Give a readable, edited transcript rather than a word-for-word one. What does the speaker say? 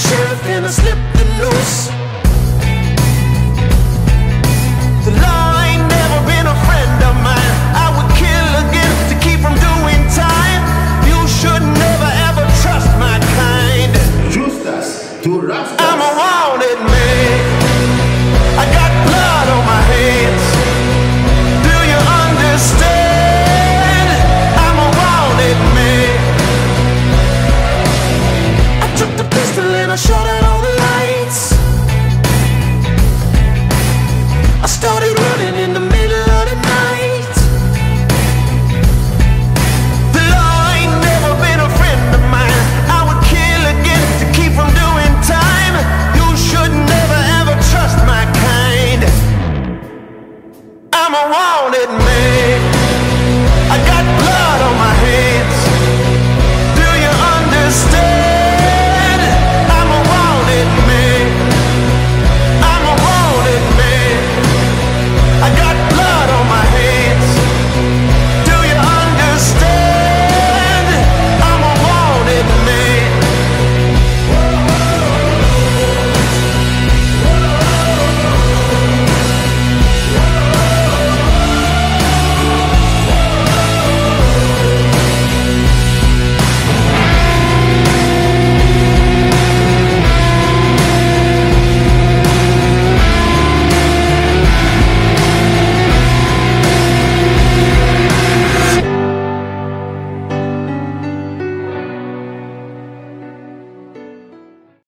the sheriff and I slipped the noose. The law ain't never been a friend of mine. I would kill again to keep from doing time. You should never ever trust my kind. Justas to rastas. I'm a wanted man. I got blood on my hands. Do you understand? I'm a wanted man. I took the pistol and I shot her.